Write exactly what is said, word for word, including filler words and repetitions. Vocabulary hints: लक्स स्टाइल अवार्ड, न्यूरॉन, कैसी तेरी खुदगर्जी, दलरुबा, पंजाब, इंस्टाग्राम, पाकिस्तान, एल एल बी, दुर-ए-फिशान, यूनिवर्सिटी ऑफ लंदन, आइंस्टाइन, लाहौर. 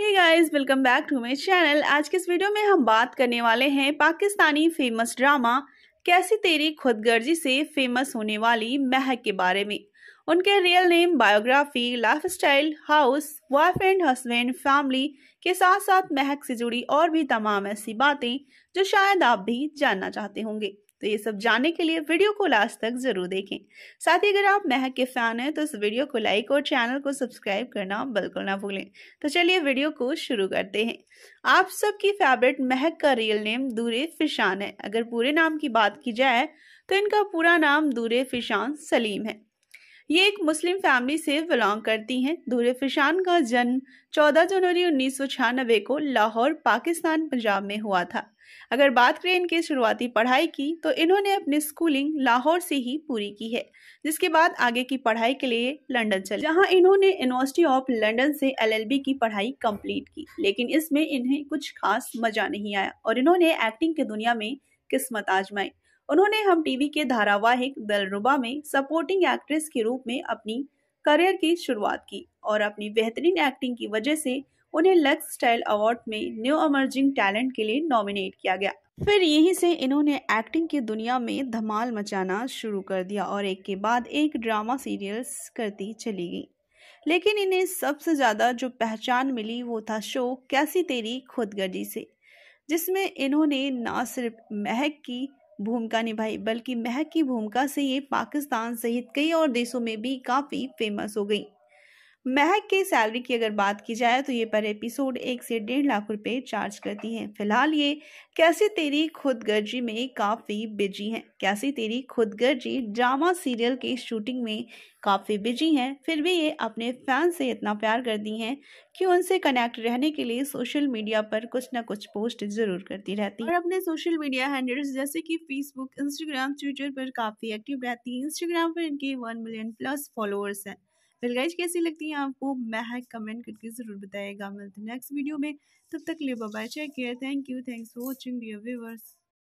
Hey guys, welcome back to my channel. आज के इस वीडियो में हम बात करने वाले हैं पाकिस्तानी फेमस ड्रामा कैसी तेरी खुदगर्जी से फेमस होने वाली महक के बारे में। उनके real name, biography, life style, house, boyfriend, husband, family के साथ साथ महक से जुड़ी और भी तमाम ऐसी बातें जो शायद आप भी जानना चाहते होंगे। तो ये सब जानने के लिए वीडियो को लास्ट तक जरूर देखें। साथ ही अगर आप महक के फैन हैं तो इस वीडियो को लाइक और चैनल को सब्सक्राइब करना बिल्कुल ना भूलें। तो चलिए वीडियो को शुरू करते हैं। आप सबकी फेवरेट महक का रियल नेम दुर-ए-फिशान है। अगर पूरे नाम की बात की जाए तो इनका पूरा नाम दुर-ए-फिशान सलीम है। ये एक मुस्लिम फैमिली से बिलोंग करती हैं। दुर-ए-फिशान का जन्म चौदह जनवरी उन्नीस सौ छियानवे को लाहौर, पाकिस्तान, पंजाब में हुआ था। अगर बात करें इनके शुरुआती पढ़ाई की तो इन्होंने अपनी स्कूलिंग लाहौर से ही पूरी की है, जिसके बाद आगे की पढ़ाई के लिए लंदन चले, जहां इन्होंने यूनिवर्सिटी ऑफ लंदन से एल एल बी की पढ़ाई कंप्लीट की। लेकिन इसमें इन्हें कुछ खास मजा नहीं आया और इन्होंने एक्टिंग की दुनिया में किस्मत आजमाई। उन्होंने हम टीवी के धारावाहिक दलरुबा में सपोर्टिंग एक्ट्रेस के रूप में अपनी करियर की शुरुआत की और अपनी बेहतरीन एक्टिंग की वजह से उन्हें लक्स स्टाइल अवार्ड में न्यू इमर्जिंग टैलेंट के लिए नॉमिनेट किया गया। फिर यहीं से इन्होंने एक्टिंग की दुनिया में धमाल मचाना शुरू कर दिया और एक के बाद एक ड्रामा सीरियल्स करती चली गई। लेकिन इन्हें सबसे ज़्यादा जो पहचान मिली वो था शो कैसी तेरी खुदगर्जी से, जिसमें इन्होंने ना सिर्फ महक की भूमिका निभाई बल्कि महक की भूमिका से ये पाकिस्तान सहित कई और देशों में भी काफ़ी फेमस हो गई। महक के सैलरी की अगर बात की जाए तो ये पर एपिसोड एक से डेढ़ लाख रुपए चार्ज करती हैं। फिलहाल ये कैसी तेरी खुदगर्जी में काफ़ी बिजी हैं। कैसी तेरी खुदगर्जी ड्रामा सीरियल की शूटिंग में काफ़ी बिजी हैं, फिर भी ये अपने फैन से इतना प्यार करती हैं कि उनसे कनेक्ट रहने के लिए सोशल मीडिया पर कुछ ना कुछ पोस्ट ज़रूर करती रहती हैं और अपने सोशल मीडिया हैंडल्स जैसे कि फेसबुक, इंस्टाग्राम, ट्विटर पर काफ़ी एक्टिव रहती हैं। इंस्टाग्राम पर इनके वन मिलियन प्लस फॉलोअर्स हैं। फिर गाइस, कैसी लगती है आपको महक, कमेंट करके ज़रूर बताइएगा। मिलते हैं नेक्स्ट वीडियो में, तब तक ले bye, take care, thank you, thanks for watching dear viewers.